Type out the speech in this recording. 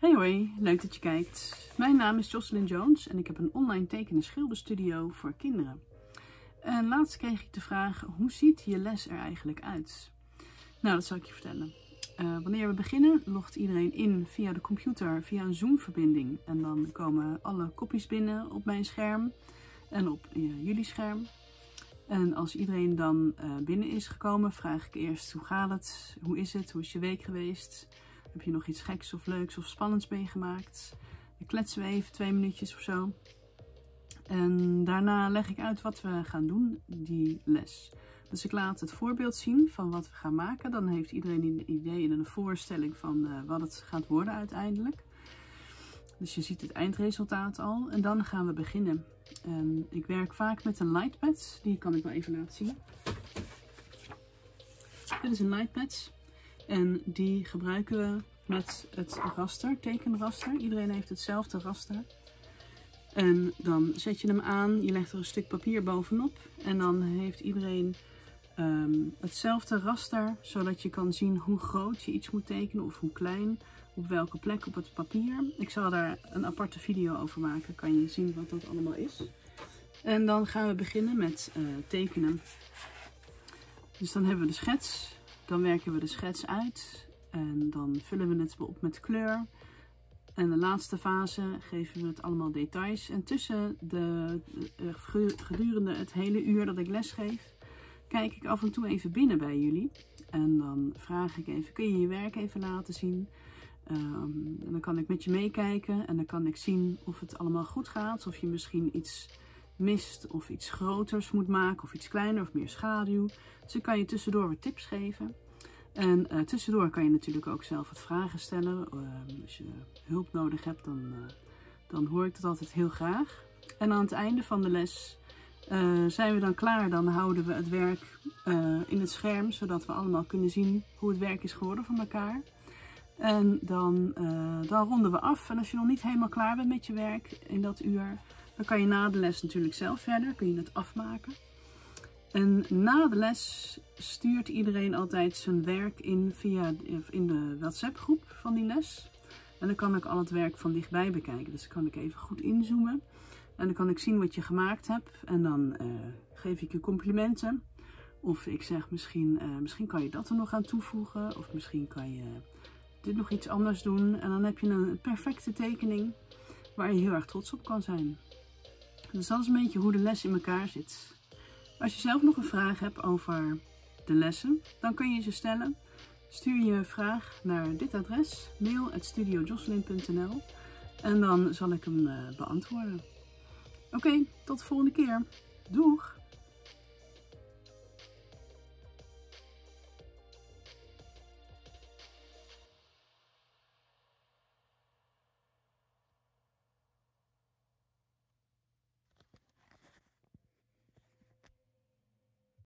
Hey hoi, leuk dat je kijkt. Mijn naam is Jocelyn Jones en ik heb een online teken- en schilderstudio voor kinderen. En laatst kreeg ik de vraag, hoe ziet je les er eigenlijk uit? Nou, dat zal ik je vertellen. Wanneer we beginnen, logt iedereen in via de computer, via een Zoom-verbinding. En dan komen alle kopjes binnen op mijn scherm en op jullie scherm. En als iedereen dan binnen is gekomen, vraag ik eerst, hoe gaat het? Hoe is het? Hoe is je week geweest? Heb je nog iets geks of leuks of spannends meegemaakt? Dan kletsen we even 2 minuutjes of zo. En daarna leg ik uit wat we gaan doen, die les. Dus ik laat het voorbeeld zien van wat we gaan maken. Dan heeft iedereen een idee en een voorstelling van wat het gaat worden uiteindelijk. Dus je ziet het eindresultaat al. En dan gaan we beginnen. En ik werk vaak met een lightpad. Die kan ik wel even laten zien. Dit is een lightpad. En die gebruiken we met het raster, tekenraster. Iedereen heeft hetzelfde raster. En dan zet je hem aan, je legt er een stuk papier bovenop. En dan heeft iedereen hetzelfde raster, zodat je kan zien hoe groot je iets moet tekenen of hoe klein. Op welke plek op het papier. Ik zal daar een aparte video over maken, kan je zien wat dat allemaal is. En dan gaan we beginnen met tekenen. Dus dan hebben we de schets. Dan werken we de schets uit en dan vullen we het op met kleur. En de laatste fase geven we het allemaal details. En tussen gedurende het hele uur dat ik les geef, kijk ik af en toe even binnen bij jullie. En dan vraag ik even, kun je je werk even laten zien? En dan kan ik met je meekijken en dan kan ik zien of het allemaal goed gaat. Of je misschien iets mist of iets groters moet maken of iets kleiner of meer schaduw. Dus dan kan je tussendoor wat tips geven. En tussendoor kan je natuurlijk ook zelf wat vragen stellen. Als je hulp nodig hebt, dan hoor ik dat altijd heel graag. En aan het einde van de les zijn we dan klaar. Dan houden we het werk in het scherm, zodat we allemaal kunnen zien hoe het werk is geworden van elkaar. En dan ronden we af. En als je nog niet helemaal klaar bent met je werk in dat uur, dan kan je na de les natuurlijk zelf verder. Kun je het afmaken. En na de les stuurt iedereen altijd zijn werk in via de WhatsApp groep van die les. En dan kan ik al het werk van dichtbij bekijken. Dus dan kan ik even goed inzoomen. En dan kan ik zien wat je gemaakt hebt. En dan geef ik je complimenten. Of ik zeg misschien kan je dat er nog aan toevoegen. Of misschien kan je dit nog iets anders doen. En dan heb je een perfecte tekening waar je heel erg trots op kan zijn. Dus dat is een beetje hoe de les in elkaar zit. Als je zelf nog een vraag hebt over de lessen, dan kun je ze stellen. Stuur je vraag naar dit adres, mail@studiojocelyn.nl, en dan zal ik hem beantwoorden. Oké, tot de volgende keer. Doeg!